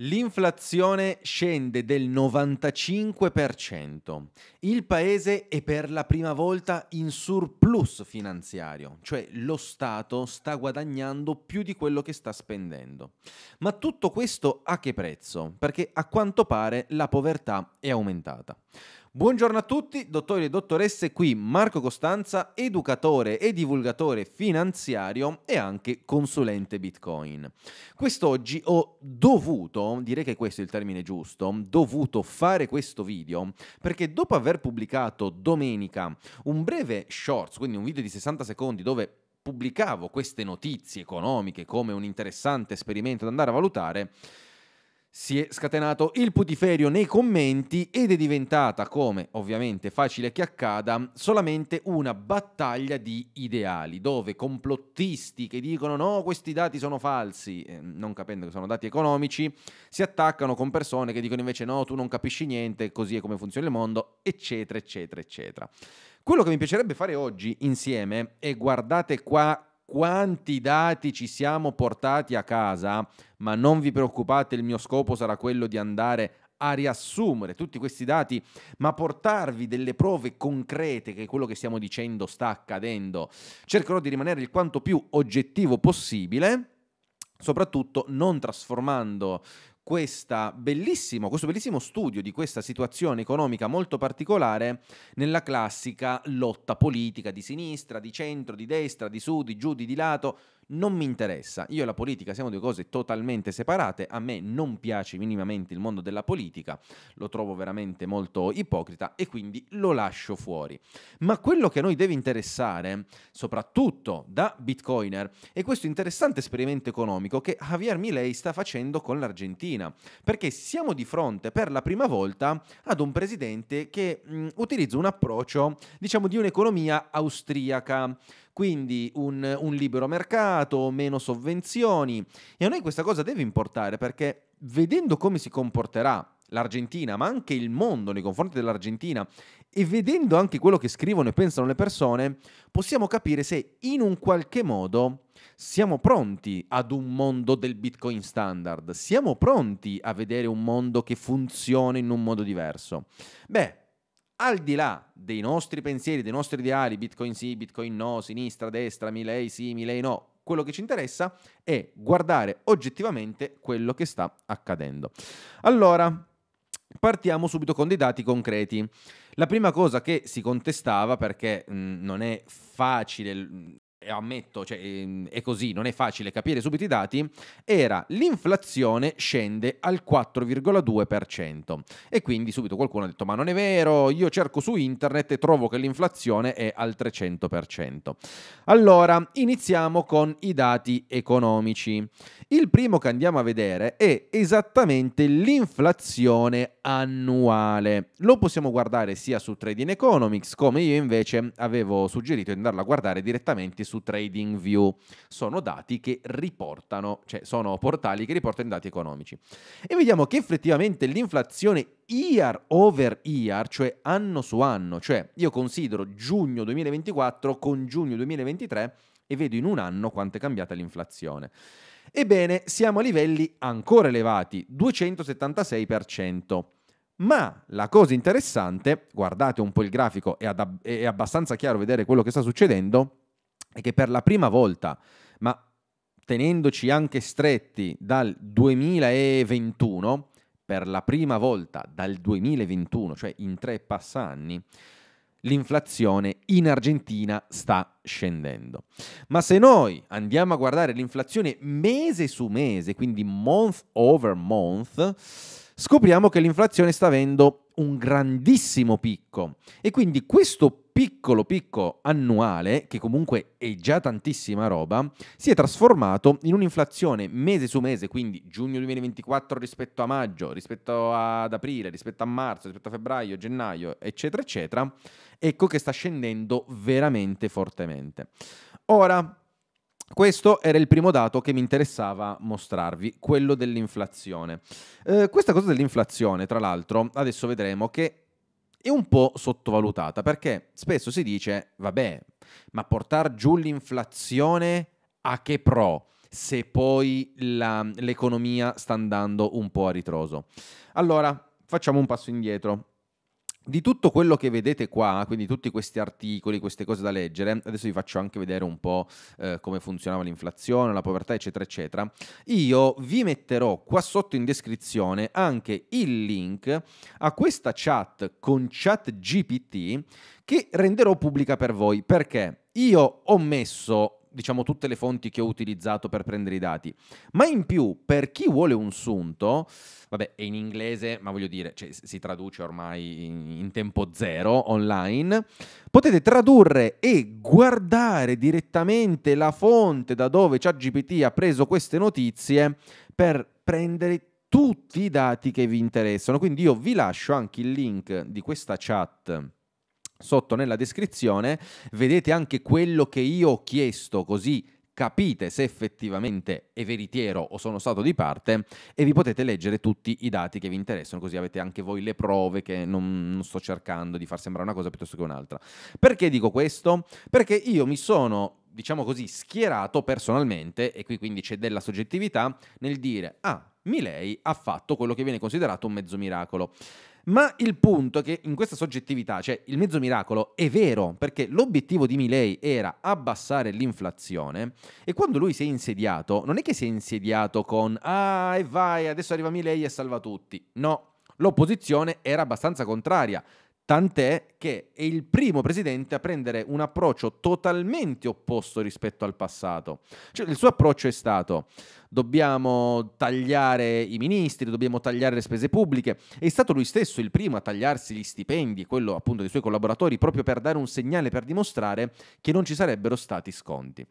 L'inflazione scende del 95%. Il paese è per la prima volta in surplus finanziario, cioè lo Stato sta guadagnando più di quello che sta spendendo. Ma tutto questo a che prezzo? Perché a quanto pare la povertà è aumentata. Buongiorno a tutti, dottori e dottoresse, qui Marco Costanza, educatore e divulgatore finanziario e anche consulente Bitcoin. Quest'oggi ho dovuto, direi che questo è il termine giusto, dovuto fare questo video perché dopo aver pubblicato domenica un breve shorts, quindi un video di 60 secondi dove pubblicavo queste notizie economiche come un interessante esperimento da andare a valutare, si è scatenato il putiferio nei commenti ed è diventata, come ovviamente facile che accada, solamente una battaglia di ideali, dove complottisti che dicono no, questi dati sono falsi, non capendo che sono dati economici, si attaccano con persone che dicono invece no, tu non capisci niente, così è come funziona il mondo, eccetera, eccetera, eccetera. Quello che mi piacerebbe fare oggi insieme è, guardate qua, quanti dati ci siamo portati a casa, ma non vi preoccupate, il mio scopo sarà quello di andare a riassumere tutti questi dati, ma portarvi delle prove concrete che quello che stiamo dicendo sta accadendo. Cercherò di rimanere il quanto più oggettivo possibile, soprattutto non trasformando questo bellissimo studio di questa situazione economica molto particolare nella classica lotta politica di sinistra, di centro, di destra, di su, di giù, di lato. Non mi interessa. Io e la politica siamo due cose totalmente separate. A me non piace minimamente il mondo della politica, lo trovo veramente molto ipocrita e quindi lo lascio fuori. Ma quello che a noi deve interessare, soprattutto da Bitcoiner, è questo interessante esperimento economico che Javier Milei sta facendo con l'Argentina, perché siamo di fronte per la prima volta ad un presidente che utilizza un approccio, diciamo, di un'economia austriaca. Quindi un libero mercato, meno sovvenzioni, e a noi questa cosa deve importare, perché vedendo come si comporterà l'Argentina, ma anche il mondo nei confronti dell'Argentina, e vedendo anche quello che scrivono e pensano le persone, possiamo capire se in un qualche modo siamo pronti ad un mondo del Bitcoin standard, siamo pronti a vedere un mondo che funziona in un modo diverso. Beh, al di là dei nostri pensieri, dei nostri ideali, Bitcoin sì, Bitcoin no, sinistra, destra, Milei sì, Milei no, quello che ci interessa è guardare oggettivamente quello che sta accadendo. Allora, partiamo subito con dei dati concreti. La prima cosa che si contestava, perché non è facile, ammetto, cioè, è così, non è facile capire subito i dati, era l'inflazione scende al 4,2%, e quindi subito qualcuno ha detto ma non è vero, io cerco su internet e trovo che l'inflazione è al 300%. Allora iniziamo con i dati economici. Il primo che andiamo a vedere è esattamente l'inflazione annuale. Lo possiamo guardare sia su Trading Economics, come io invece avevo suggerito di andarla a guardare direttamente su TradingView. Sono dati che riportano, cioè sono portali che riportano i dati economici. E vediamo che effettivamente l'inflazione year over year, cioè anno su anno, cioè io considero giugno 2024 con giugno 2023 e vedo in un anno quanto è cambiata l'inflazione. Ebbene, siamo a livelli ancora elevati, 276%. Ma la cosa interessante, guardate un po' il grafico, è abbastanza chiaro vedere quello che sta succedendo, è che per la prima volta, ma tenendoci anche stretti dal 2021, per la prima volta dal 2021, cioè in 3 passanni, l'inflazione in Argentina sta scendendo. Ma se noi andiamo a guardare l'inflazione mese su mese, quindi month over month, scopriamo che l'inflazione sta avendo un grandissimo picco, e quindi questo piccolo picco annuale, che comunque è già tantissima roba, si è trasformato in un'inflazione mese su mese, quindi giugno 2024 rispetto a maggio, rispetto ad aprile, rispetto a marzo, rispetto a febbraio, gennaio, eccetera, eccetera. Ecco che sta scendendo veramente fortemente. Ora, questo era il primo dato che mi interessava mostrarvi, quello dell'inflazione. Questa cosa dell'inflazione, tra l'altro, adesso vedremo che è un po' sottovalutata, perché spesso si dice, vabbè, ma portar giù l'inflazione a che pro? se poi l'economia sta andando un po' a ritroso. Allora, facciamo un passo indietro. Di tutto quello che vedete qua, quindi tutti questi articoli, queste cose da leggere, adesso vi faccio anche vedere un po' come funzionava l'inflazione, la povertà, eccetera, eccetera. Io vi metterò qua sotto in descrizione anche il link a questa chat con ChatGPT che renderò pubblica per voi, perché io ho messo, diciamo, tutte le fonti che ho utilizzato per prendere i dati, ma in più, per chi vuole un sunto, vabbè, è in inglese, ma voglio dire, cioè, si traduce ormai in tempo zero online, potete tradurre e guardare direttamente la fonte da dove ChatGPT ha preso queste notizie per prendere tutti i dati che vi interessano. Quindi io vi lascio anche il link di questa chat sotto nella descrizione, vedete anche quello che io ho chiesto, così capite se effettivamente è veritiero o sono stato di parte, e vi potete leggere tutti i dati che vi interessano, così avete anche voi le prove, che non sto cercando di far sembrare una cosa piuttosto che un'altra. Perché dico questo? Perché io mi sono, diciamo così, schierato personalmente, e qui quindi c'è della soggettività, nel dire, ah, Milei ha fatto quello che viene considerato un mezzo miracolo. Ma il punto è che in questa soggettività, cioè il mezzo miracolo è vero, perché l'obiettivo di Milei era abbassare l'inflazione, e quando lui si è insediato, non è che si è insediato con e vai, adesso arriva Milei e salva tutti. No, l'opposizione era abbastanza contraria, tant'è che è il primo presidente a prendere un approccio totalmente opposto rispetto al passato. Cioè il suo approccio è stato: dobbiamo tagliare i ministri, dobbiamo tagliare le spese pubbliche. È stato lui stesso il primo a tagliarsi gli stipendi, quello appunto dei suoi collaboratori, proprio per dare un segnale, per dimostrare che non ci sarebbero stati sconti.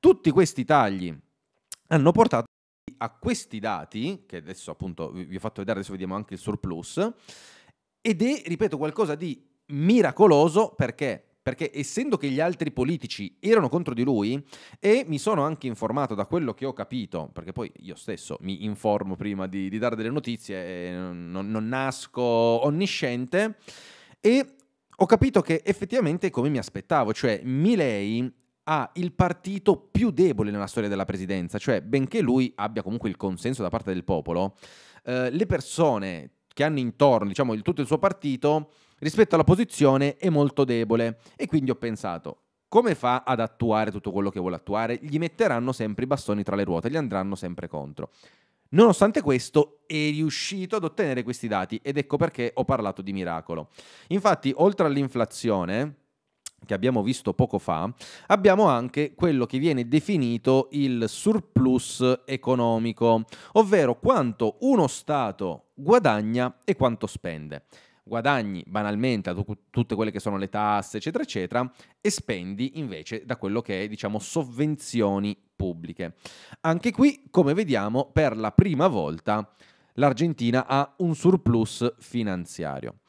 Tutti questi tagli hanno portato a questi dati, che adesso appunto vi ho fatto vedere, adesso vediamo anche il surplus, ed è, ripeto, qualcosa di miracoloso, perché? Perché essendo che gli altri politici erano contro di lui, e mi sono anche informato da quello che ho capito, perché poi io stesso mi informo prima di dare delle notizie, e non nasco onnisciente, e ho capito che effettivamente è come mi aspettavo, cioè Milei ha il partito più debole nella storia della presidenza, cioè benché lui abbia comunque il consenso da parte del popolo, le persone che hanno intorno, diciamo, tutto il suo partito, rispetto all'opposizione è molto debole. E quindi ho pensato, come fa ad attuare tutto quello che vuole attuare? Gli metteranno sempre i bastoni tra le ruote, gli andranno sempre contro. Nonostante questo è riuscito ad ottenere questi dati, ed ecco perché ho parlato di miracolo. Infatti, oltre all'inflazione, che abbiamo visto poco fa, abbiamo anche quello che viene definito il surplus economico, ovvero quanto uno Stato guadagna e quanto spende. Guadagni banalmente da tutte quelle che sono le tasse, eccetera, eccetera, e spendi invece da quello che è, diciamo, sovvenzioni pubbliche. Anche qui, come vediamo, per la prima volta l'Argentina ha un surplus finanziario.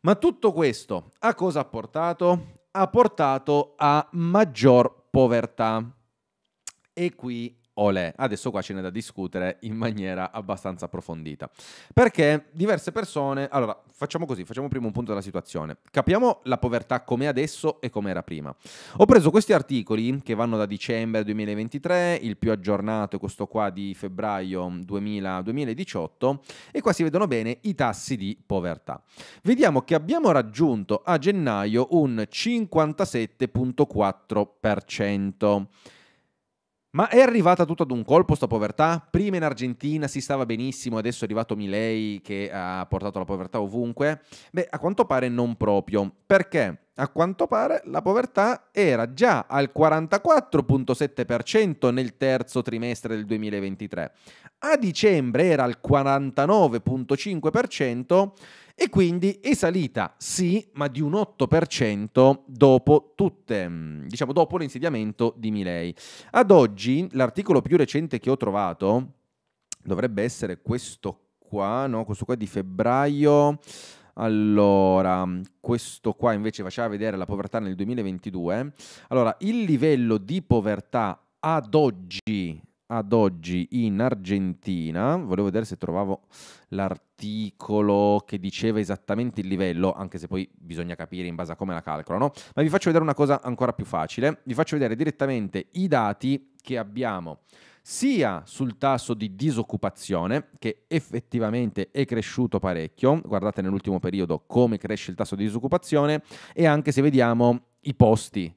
Ma tutto questo a cosa ha portato? Ha portato a maggior povertà. E qui, olè, adesso qua ce n'è da discutere in maniera abbastanza approfondita, perché diverse persone... Allora, facciamo così, facciamo prima un punto della situazione, capiamo la povertà com'è adesso e com'era prima. Ho preso questi articoli che vanno da dicembre 2023, il più aggiornato è questo qua di febbraio 2018, e qua si vedono bene i tassi di povertà. Vediamo che abbiamo raggiunto a gennaio un 57,4%. Ma è arrivata tutto ad un colpo sta povertà? Prima in Argentina si stava benissimo, adesso è arrivato Milei che ha portato la povertà ovunque? Beh, a quanto pare non proprio, perché a quanto pare la povertà era già al 44,7% nel terzo trimestre del 2023. A dicembre era al 49,5%, e quindi è salita, sì, ma di un 8% dopo diciamo dopo l'insediamento di Milei. Ad oggi l'articolo più recente che ho trovato dovrebbe essere questo qua, no? Questo qua di febbraio. Allora, questo qua invece faceva vedere la povertà nel 2022. Allora, il livello di povertà ad oggi in Argentina, volevo vedere se trovavo l'articolo che diceva esattamente il livello, anche se poi bisogna capire in base a come la calcolano, ma vi faccio vedere una cosa ancora più facile, vi faccio vedere direttamente i dati che abbiamo sia sul tasso di disoccupazione, che effettivamente è cresciuto parecchio, guardate nell'ultimo periodo come cresce il tasso di disoccupazione, e anche se vediamo i posti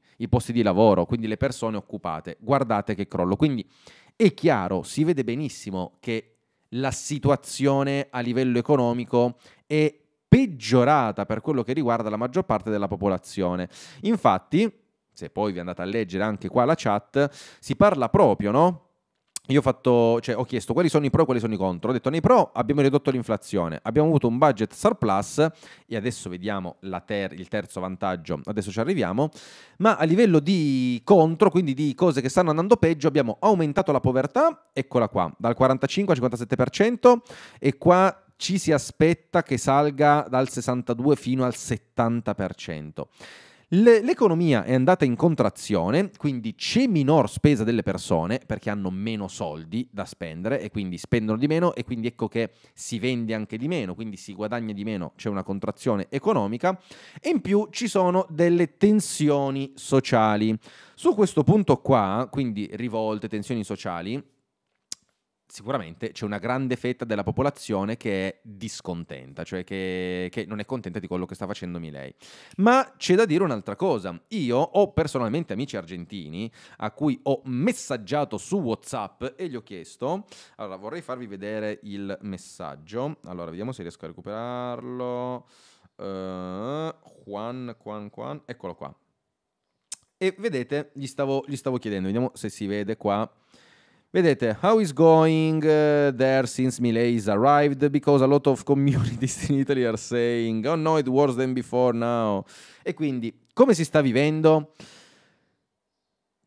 di lavoro, quindi le persone occupate, guardate che crollo. Quindi è chiaro, si vede benissimo che la situazione a livello economico è peggiorata per quello che riguarda la maggior parte della popolazione. Infatti, se poi vi andate a leggere anche qua la chat, si parla proprio, no? Io ho chiesto quali sono i pro e quali sono i contro. Ho detto: nei pro abbiamo ridotto l'inflazione, abbiamo avuto un budget surplus, e adesso vediamo il terzo vantaggio, adesso ci arriviamo. Ma a livello di contro, quindi di cose che stanno andando peggio, abbiamo aumentato la povertà, eccola qua, dal 45 al 57%, e qua ci si aspetta che salga dal 62 fino al 70%. L'economia è andata in contrazione, quindi c'è minor spesa delle persone perché hanno meno soldi da spendere e quindi spendono di meno, e quindi ecco che si vende anche di meno, quindi si guadagna di meno, c'è una contrazione economica, e in più ci sono delle tensioni sociali. Su questo punto qua, quindi rivolte, tensioni sociali, sicuramente c'è una grande fetta della popolazione che è discontenta, cioè che non è contenta di quello che sta facendo Milei. Ma c'è da dire un'altra cosa. Io ho personalmente amici argentini a cui ho messaggiato su WhatsApp e gli ho chiesto... Allora, vorrei farvi vedere il messaggio. Allora, vediamo se riesco a recuperarlo. Juan. Eccolo qua. E vedete, gli stavo chiedendo, vediamo se si vede qua. Vedete, how is going there since Milei's arrived? Because a lot of communities in Italy are saying, oh no, it's worse than before now. E quindi, come si sta vivendo?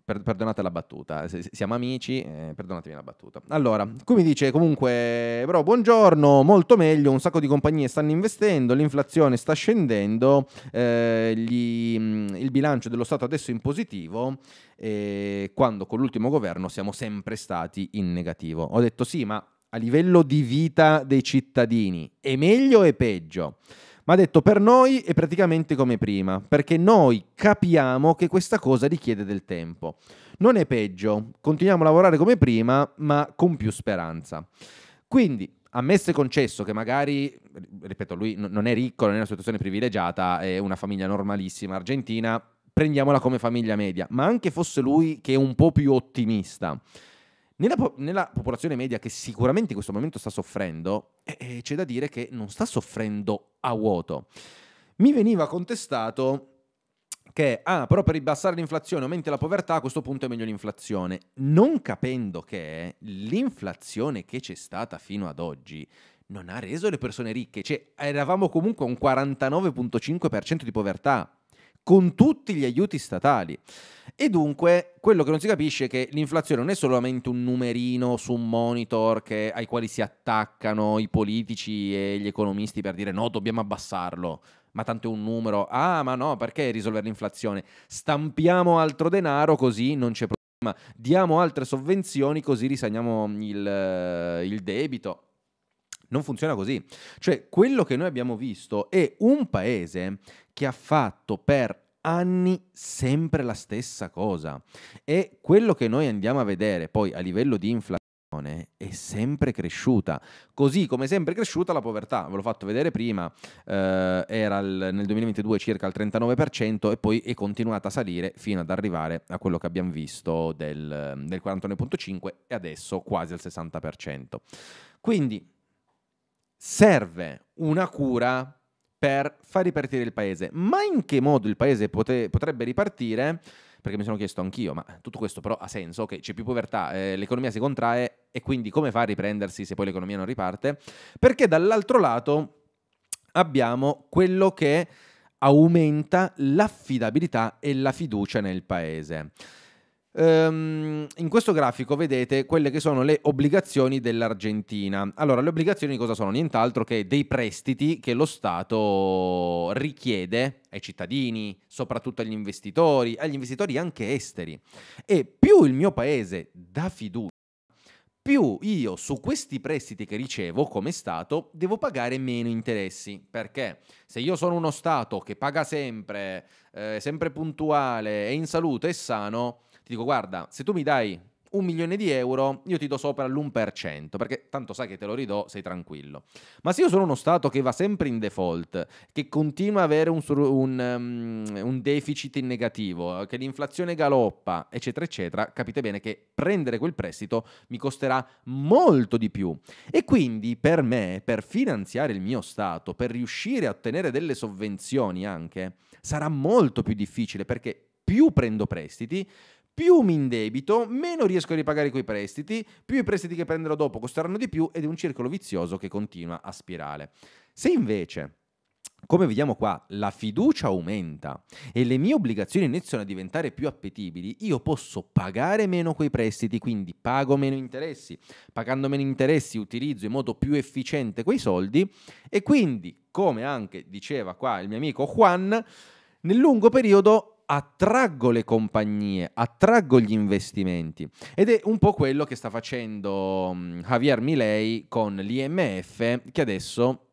Perdonate la battuta, siamo amici, perdonatemi la battuta. Allora, qui mi dice comunque, bro, buongiorno, molto meglio, un sacco di compagnie stanno investendo, l'inflazione sta scendendo, il bilancio dello Stato adesso è in positivo, quando con l'ultimo governo siamo sempre stati in negativo. Ho detto sì, ma a livello di vita dei cittadini è meglio o è peggio? Ma ha detto, per noi è praticamente come prima, perché noi capiamo che questa cosa richiede del tempo. Non è peggio, continuiamo a lavorare come prima, ma con più speranza. Quindi, ammesso e concesso che magari, ripeto, lui non è ricco, non è una situazione privilegiata, è una famiglia normalissima argentina, prendiamola come famiglia media, ma anche fosse lui che è un po' più ottimista. Nella popolazione media, che sicuramente in questo momento sta soffrendo, c'è da dire che non sta soffrendo a vuoto. Mi veniva contestato che, però per ribassare l'inflazione aumenti la povertà, a questo punto è meglio l'inflazione, non capendo che l'inflazione che c'è stata fino ad oggi non ha reso le persone ricche, cioè eravamo comunque a un 49,5% di povertà, con tutti gli aiuti statali. E dunque quello che non si capisce è che l'inflazione non è solamente un numerino su un monitor ai quali si attaccano i politici e gli economisti per dire no, dobbiamo abbassarlo, ma tanto è un numero, ma no, perché risolvere l'inflazione? Stampiamo altro denaro così non c'è problema, diamo altre sovvenzioni così risaniamo il debito. Non funziona così. Cioè, quello che noi abbiamo visto è un paese che ha fatto per anni sempre la stessa cosa, e quello che noi andiamo a vedere poi a livello di inflazione è sempre cresciuta, così come è sempre cresciuta la povertà. Ve l'ho fatto vedere prima, era nel 2022 circa al 39% e poi è continuata a salire fino ad arrivare a quello che abbiamo visto del 41,5% e adesso quasi al 60%. Quindi serve una cura per far ripartire il paese. Ma in che modo il paese potrebbe ripartire? Perché mi sono chiesto anch'io, ma tutto questo però ha senso? Che c'è più povertà, l'economia si contrae, e quindi come fa a riprendersi se poi l'economia non riparte? Perché dall'altro lato abbiamo quello che aumenta l'affidabilità e la fiducia nel paese. In questo grafico vedete quelle che sono le obbligazioni dell'Argentina. Allora, le obbligazioni cosa sono? Nient'altro che dei prestiti che lo Stato richiede ai cittadini, soprattutto agli investitori anche esteri. E più il mio paese dà fiducia, più io su questi prestiti che ricevo come Stato devo pagare meno interessi, perché se io sono uno Stato che paga sempre, sempre puntuale, è in salute, è sano, ti dico guarda, se tu mi dai 1 milione di euro, io ti do sopra l'1%, perché tanto sai che te lo ridò, sei tranquillo. Ma se io sono uno Stato che va sempre in default, che continua a avere un deficit in negativo, che l'inflazione galoppa, eccetera, eccetera, capite bene che prendere quel prestito mi costerà molto di più. E quindi per me, per finanziare il mio Stato, per riuscire a ottenere delle sovvenzioni anche, sarà molto più difficile, perché più prendo prestiti, più mi indebito, meno riesco a ripagare quei prestiti, più i prestiti che prenderò dopo costeranno di più, ed è un circolo vizioso che continua a spirale. Se invece, come vediamo qua, la fiducia aumenta e le mie obbligazioni iniziano a diventare più appetibili, io posso pagare meno quei prestiti, quindi pago meno interessi. Pagando meno interessi utilizzo in modo più efficiente quei soldi, e quindi, come anche diceva qua il mio amico Juan, nel lungo periodo attraggo le compagnie, attraggo gli investimenti, ed è un po' quello che sta facendo Javier Milei con l'IMF, che adesso,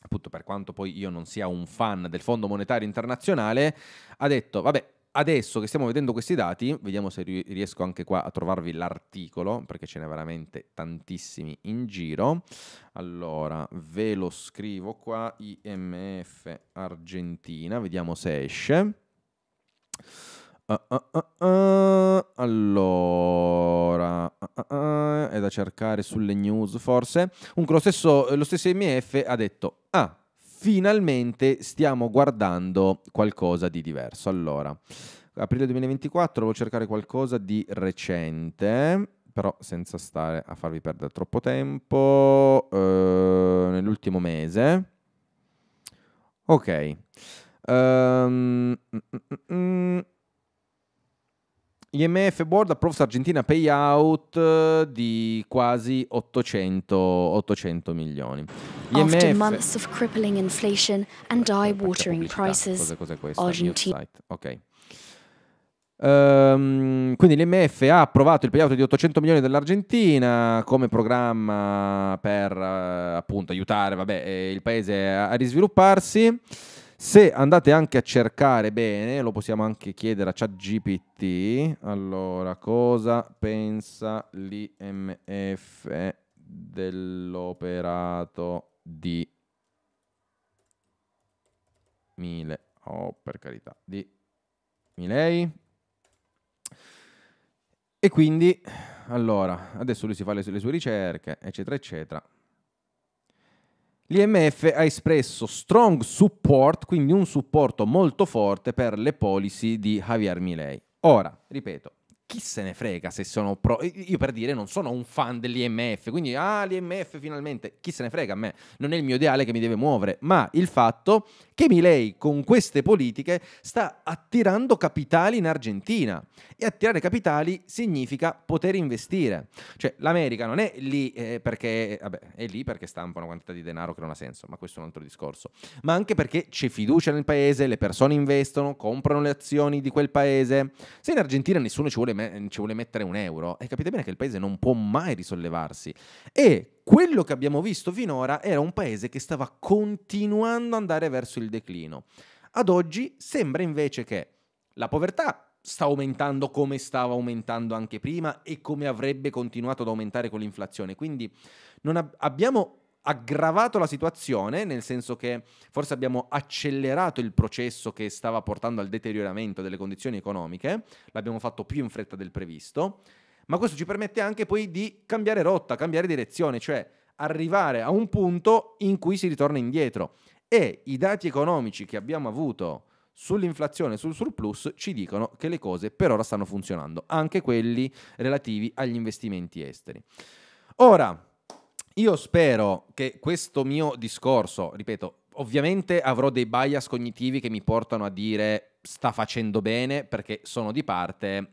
appunto, per quanto poi io non sia un fan del Fondo Monetario Internazionale, ha detto vabbè, adesso che stiamo vedendo questi dati, vediamo se riesco anche qua a trovarvi l'articolo, perché ce n'è veramente tantissimi in giro. Allora, ve lo scrivo qua, IMF Argentina, vediamo se esce. Allora, è da cercare sulle news forse. Comunque lo stesso IMF ha detto: ah, finalmente stiamo guardando qualcosa di diverso. Allora, aprile 2024, volevo cercare qualcosa di recente, però senza stare a farvi perdere troppo tempo. Nell'ultimo mese. Ok. IMF Board approves Argentina payout di quasi 800 milioni. After months of crippling inflation and eye-watering prices, Argentina. Ok. Quindi l'IMF ha approvato il payout di 800 milioni dell'Argentina come programma per appunto aiutare il paese a risvilupparsi. Se andate anche a cercare bene, lo possiamo anche chiedere a ChatGPT. Allora, cosa pensa l'IMF dell'operato di Milei? E quindi, allora, adesso lui si fa le sue ricerche, eccetera, eccetera. L'IMF ha espresso strong support, quindi un supporto molto forte per le policy di Javier Milei. Ora, ripeto, chi se ne frega se sono pro... Io, per dire, non sono un fan dell'IMF, quindi l'IMF finalmente, chi se ne frega a me, non è il mio ideale che mi deve muovere, ma il fatto che Milei con queste politiche sta attirando capitali in Argentina, e attirare capitali significa poter investire. Cioè, l'America non è lì perché stampa una quantità di denaro che non ha senso, ma questo è un altro discorso, ma anche perché c'è fiducia nel paese, le persone investono, comprano le azioni di quel paese. Se in Argentina nessuno ci vuole mettere un euro, e capite bene che il paese non può mai risollevarsi. E quello che abbiamo visto finora era un paese che stava continuando ad andare verso il declino. Ad oggi sembra invece che la povertà sta aumentando, come stava aumentando anche prima e come avrebbe continuato ad aumentare con l'inflazione. Quindi non abbiamo aggravato la situazione, nel senso che forse abbiamo accelerato il processo che stava portando al deterioramento delle condizioni economiche, l'abbiamo fatto più in fretta del previsto, ma questo ci permette anche poi di cambiare rotta, cambiare direzione, cioè arrivare a un punto in cui si ritorna indietro. E i dati economici che abbiamo avuto sull'inflazione e sul surplus ci dicono che le cose per ora stanno funzionando, anche quelli relativi agli investimenti esteri. Ora, io spero che questo mio discorso, ripeto, ovviamente avrò dei bias cognitivi che mi portano a dire sta facendo bene perché sono di parte,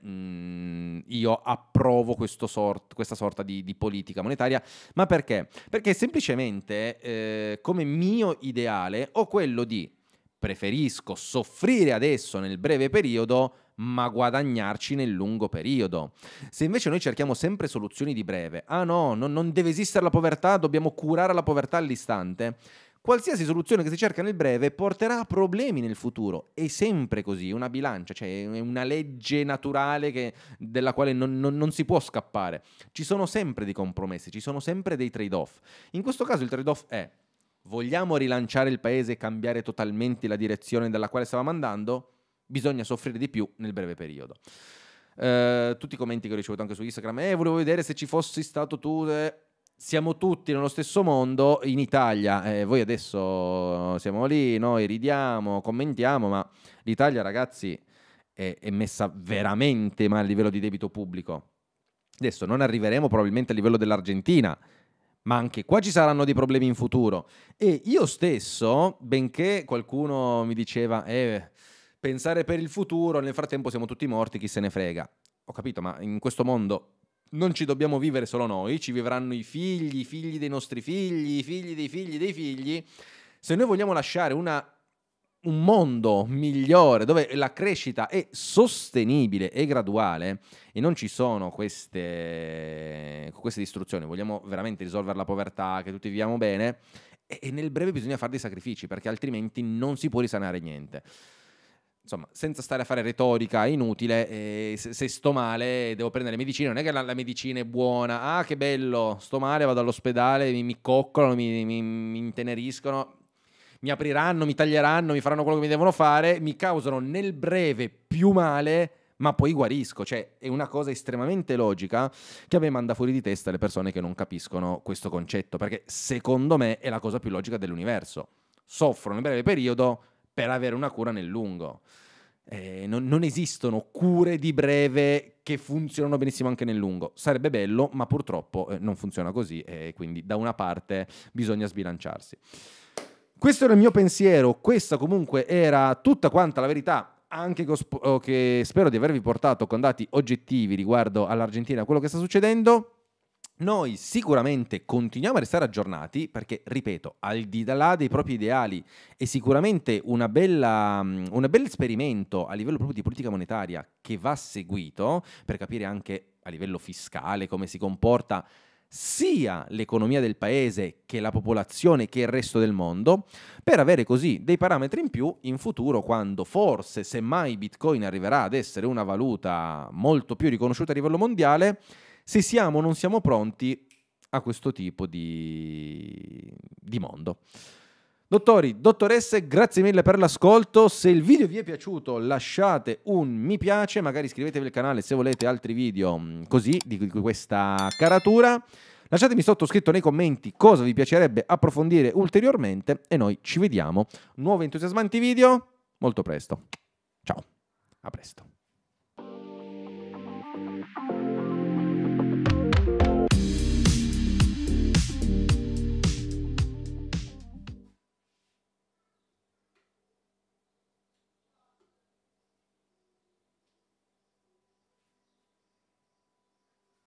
io approvo questa sorta di politica monetaria, ma perché? Perché semplicemente come mio ideale ho quello di preferisco soffrire adesso nel breve periodo ma guadagnarci nel lungo periodo. Se invece noi cerchiamo sempre soluzioni di breve, non deve esistere la povertà, dobbiamo curare la povertà all'istante, Qualsiasi soluzione che si cerca nel breve porterà a problemi nel futuro. È sempre così, una bilancia, cioè è una legge naturale della quale non si può scappare. Ci sono sempre dei compromessi, ci sono sempre dei trade-off. In questo caso il trade-off è: vogliamo rilanciare il paese e cambiare totalmente la direzione dalla quale stavamo andando? Bisogna soffrire di più nel breve periodo. Tutti i commenti che ho ricevuto anche su Instagram: volevo vedere se ci fossi stato tu... Siamo tutti nello stesso mondo in Italia, voi adesso siamo lì, noi ridiamo, commentiamo, ma l'Italia, ragazzi, è messa veramente male a livello di debito pubblico. Adesso non arriveremo probabilmente a livello dell'Argentina, ma anche qua ci saranno dei problemi in futuro. E io stesso, benché qualcuno mi diceva pensare per il futuro, nel frattempo siamo tutti morti, chi se ne frega. Ho capito, ma in questo mondo... non ci dobbiamo vivere solo noi, ci vivranno i figli dei nostri figli, i figli dei figli dei figli. Se noi vogliamo lasciare un mondo migliore, dove la crescita è sostenibile e graduale, e non ci sono queste distruzioni, vogliamo veramente risolvere la povertà, che tutti viviamo bene, e nel breve bisogna fare dei sacrifici, perché altrimenti non si può risanare niente. Insomma, senza stare a fare retorica inutile, se sto male devo prendere medicina, non è che la medicina è buona, ah che bello, sto male, vado all'ospedale, mi coccolano, mi inteneriscono, mi apriranno, mi taglieranno, mi faranno quello che mi devono fare, mi causano nel breve più male, ma poi guarisco. Cioè, è una cosa estremamente logica che a me manda fuori di testa le persone che non capiscono questo concetto, perché secondo me è la cosa più logica dell'universo. Soffrono nel breve periodo per avere una cura nel lungo. Non esistono cure di breve che funzionano benissimo anche nel lungo. Sarebbe bello, ma purtroppo non funziona così, e quindi da una parte bisogna sbilanciarsi. Questo era il mio pensiero, questa comunque era tutta quanta la verità, anche che spero di avervi portato con dati oggettivi riguardo all'Argentina, a quello che sta succedendo. Noi sicuramente continuiamo a restare aggiornati perché, ripeto, al di là dei propri ideali è sicuramente un bel esperimento a livello proprio di politica monetaria che va seguito per capire anche a livello fiscale come si comporta sia l'economia del paese che la popolazione che il resto del mondo, per avere così dei parametri in più in futuro, quando forse semmai Bitcoin arriverà ad essere una valuta molto più riconosciuta a livello mondiale, se siamo o non siamo pronti a questo tipo di mondo. Dottori, dottoresse, grazie mille per l'ascolto. Se il video vi è piaciuto lasciate un mi piace, magari iscrivetevi al canale se volete altri video così, di questa caratura. Lasciatemi sotto scritto nei commenti cosa vi piacerebbe approfondire ulteriormente e noi ci vediamo. Nuovi entusiasmanti video molto presto. Ciao, a presto.